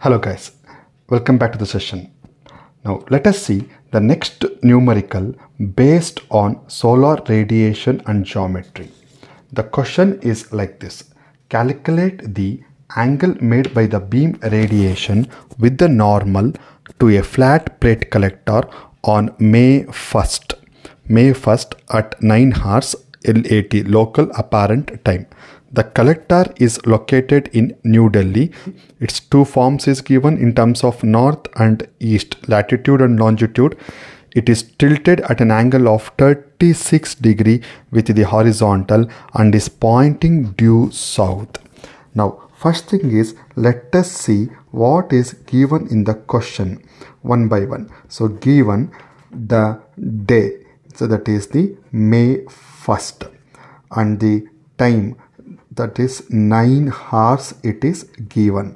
Hello guys, welcome back to the session. Now let us see the next numerical based on solar radiation and geometry. The question is like this: calculate the angle made by the beam radiation with the normal to a flat plate collector on May 1st at 9:00 LAT local apparent time. The collector is located in New Delhi. Its two forms is given in terms of north and east, latitude and longitude. It is tilted at an angle of 36 degrees with the horizontal and is pointing due south. Now, first thing is, let us see what is given in the question one by one. So, given the day, so that is the May 1st and the time, that is 9 hours it is given.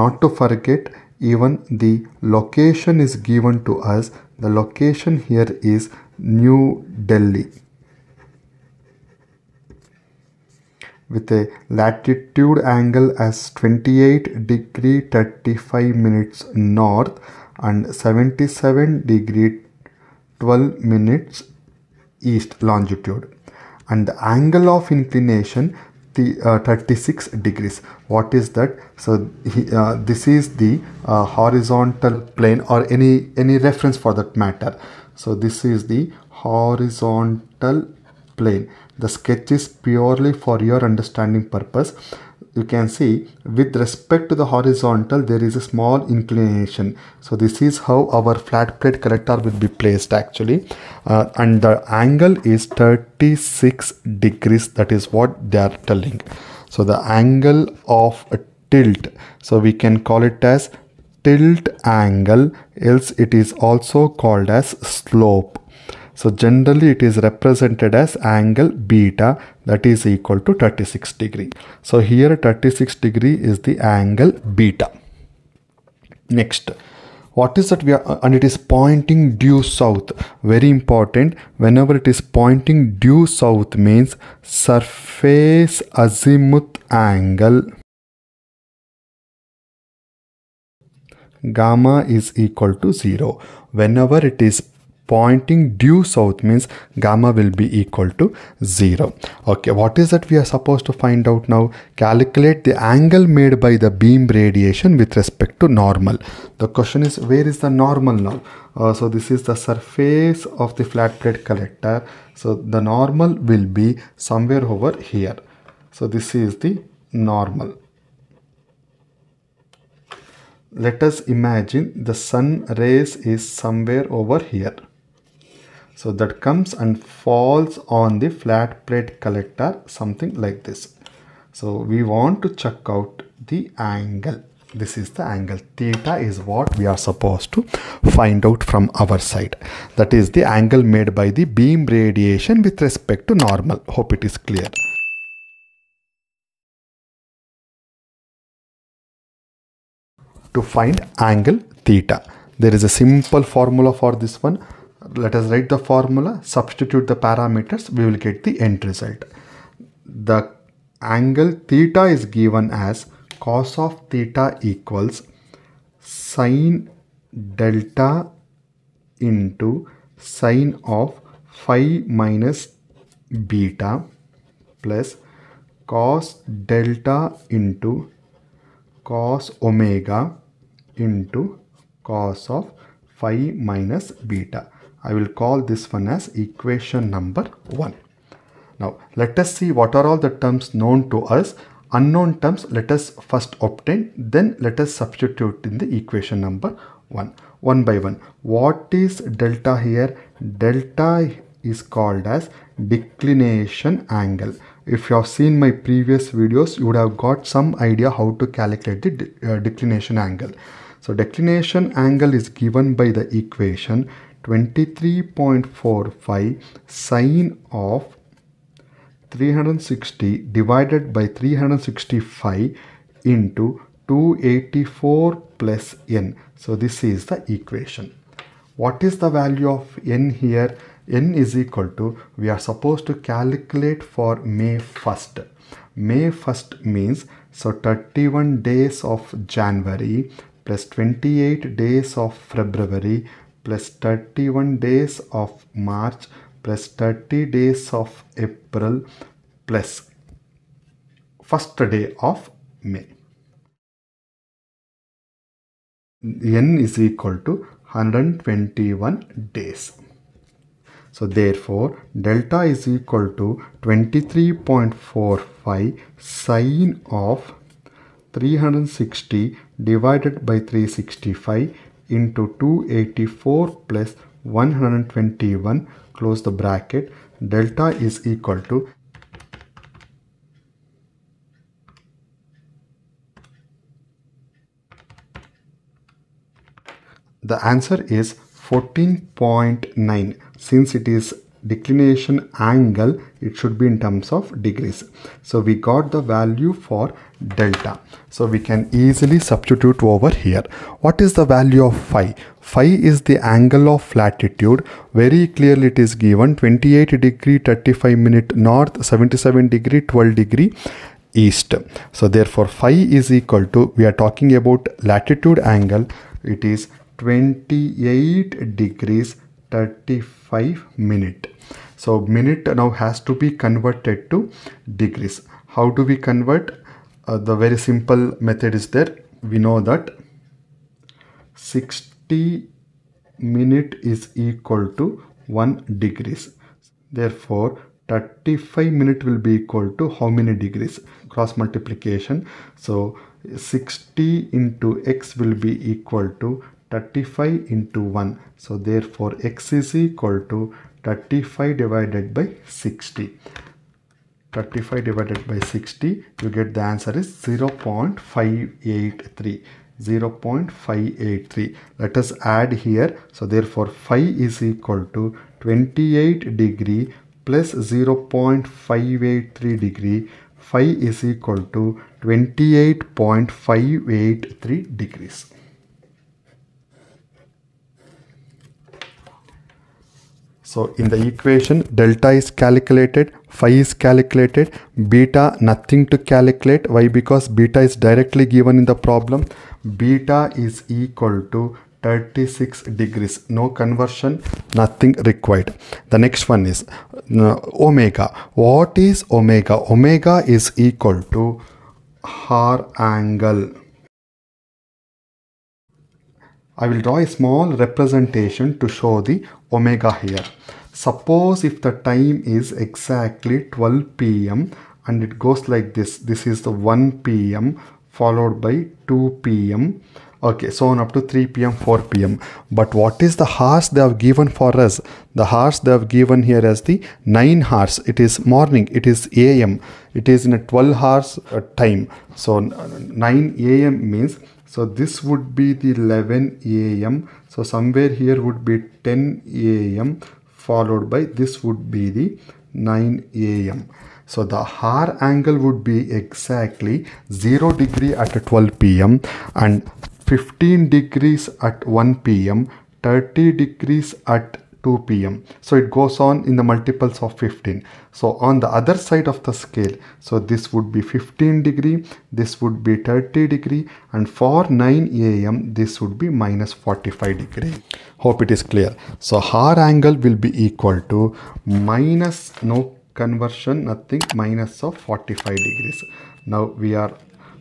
Not to forget, even the location is given to us. The location here is New Delhi with a latitude angle as 28 degrees 35 minutes north and 77 degrees 12 minutes east longitude, and the angle of inclination 36 degrees. What is that? So this is the horizontal plane, or any reference for that matter. So this is the horizontal plane. The sketch is purely for your understanding purpose. You can see with respect to the horizontal there is a small inclination. So this is how our flat plate collector will be placed actually, and the angle is 36 degrees. That is what they are telling. So the angle of a tilt, so we can call it as tilt angle, else it is also called as slope. So generally it is represented as angle beta, that is equal to 36 degree. So here 36 degree is the angle beta. Next, what is that we are, and it is pointing due south. Very important, whenever it is pointing due south means surface azimuth angle gamma is equal to 0. Whenever it is pointing due south means gamma will be equal to 0. Okay, what is that we are supposed to find out now? Calculate the angle made by the beam radiation with respect to normal. The question is, where is the normal now? So this is the surface of the flat plate collector. So the normal will be somewhere over here. So this is the normal. Let us imagine the sun rays is somewhere over here. So that comes and falls on the flat plate collector, something like this. So we want to check out the angle. This is the angle. Theta is what we are supposed to find out from our side. That is the angle made by the beam radiation with respect to normal. Hope it is clear. To find angle theta, there is a simple formula for this one. Let us write the formula, substitute the parameters, we will get the end result. The angle theta is given as cos of theta equals sine delta into sine of phi minus beta plus cos delta into cos omega into cos of phi minus beta. I will call this one as equation number 1. Now let us see what are all the terms known to us. Unknown terms let us first obtain, then let us substitute in the equation number 1. One by one. What is delta here? Delta is called as declination angle. If you have seen my previous videos, you would have got some idea how to calculate the declination angle. So declination angle is given by the equation 23.45 sine of 360 divided by 365 into 284 plus n. So this is the equation. What is the value of n here? N is equal to, we are supposed to calculate for May 1st. May 1st means So 31 days of January plus 28 days of February plus 31 days of March plus 30 days of April plus first day of May. N is equal to 121 days. So therefore delta is equal to 23.45 sine of 360 divided by 365 into 284 plus 121 close the bracket. Delta is equal to 14.9. Since it is declination angle, it should be in terms of degrees. So we got the value for delta. So we can easily substitute over here. What is the value of phi? Phi is the angle of latitude. Very clearly it is given 28 degree 35 minute north, 77 degree 12 degree east. So therefore phi is equal to, we are talking about latitude angle, it is 28 degrees 35 minute. So minute now has to be converted to degrees. How do we convert? The very simple method is there. We know that 60 minute is equal to 1 degrees. Therefore 35 minute will be equal to how many degrees? Cross multiplication. So 60 into x will be equal to 35 into 1. So therefore x is equal to 35 divided by 60. 35 divided by 60, you get the answer is 0.583. 0.583. Let us add here. So therefore phi is equal to 28 degree plus 0.583 degree. Phi is equal to 28.583 degrees. So in the equation, delta is calculated, phi is calculated, beta nothing to calculate. Why? Because beta is directly given in the problem. Beta is equal to 36 degrees. No conversion, nothing required. The next one is omega. What is omega? Omega is equal to hour angle. I will draw a small representation to show the omega here. Suppose if the time is exactly 12 p.m. and it goes like this. This is the 1 p.m. followed by 2 p.m. Okay, so on up to 3 p.m. 4 p.m. But what is the hours they have given for us? The hours they have given here as the 9 hours. It is morning, it is a.m. It is in a 12 hours time. So 9 a.m. means, so this would be the 11 a.m. So somewhere here would be 10 a.m. followed by this would be the 9 a.m. So the hour angle would be exactly 0 degree at 12 p.m. and 15 degrees at 1 p.m. 30 degrees at 2 p.m. So it goes on in the multiples of 15. So on the other side of the scale, so this would be 15 degree, this would be 30 degree, and for 9 a.m. this would be minus 45 degree. Hope it is clear. So hour angle will be equal to minus, no conversion, nothing, minus of 45 degrees. Now we are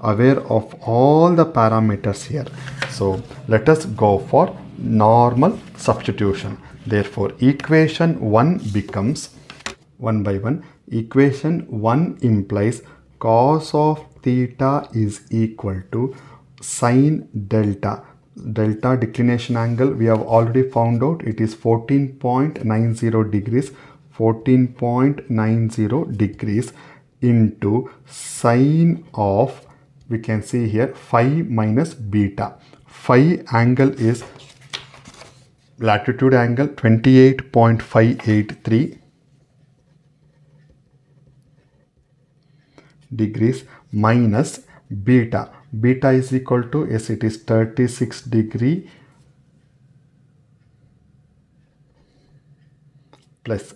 aware of all the parameters here. So let us go for normal substitution. Therefore equation 1 becomes 1 by 1. Equation 1 implies cos of theta is equal to sine delta. Delta declination angle we have already found out. It is 14.90 degrees. 14.90 degrees into sine of, we can see here, phi minus beta. Phi angle is latitude angle 28.583 degrees minus beta. Beta is equal to, yes, it is 36 degree plus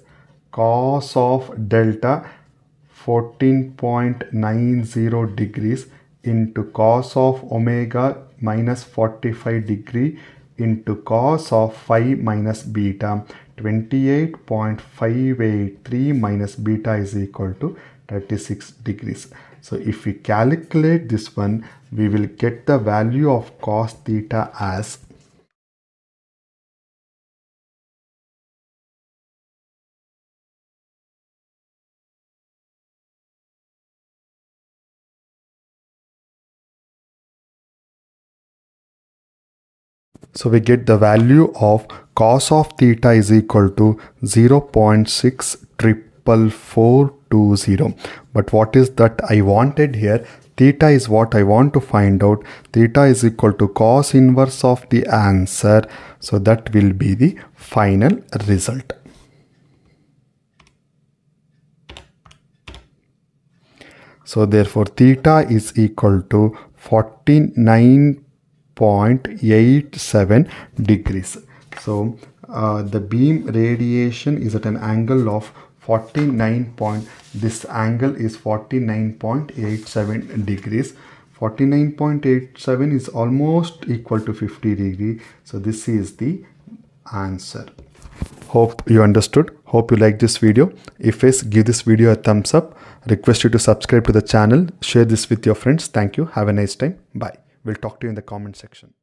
cos of delta 14.90 degrees into cos of omega minus 45 degree into cos of phi minus beta. 28.583 minus beta is equal to 36 degrees. So if we calculate this one, we will get the value of cos theta as 0.64420. But what is that I wanted here? Theta is what I want to find out. Theta is equal to cos inverse of the answer. So that will be the final result. So therefore theta is equal to 49.87 degrees. So the beam radiation is at an angle of 49. This angle is 49.87 degrees. 49.87 is almost equal to 50 degree. So this is the answer. Hope you understood. Hope you like this video. If yes, give this video a thumbs up. Request you to subscribe to the channel. Share this with your friends. Thank you. Have a nice time. Bye. We'll talk to you in the comment section.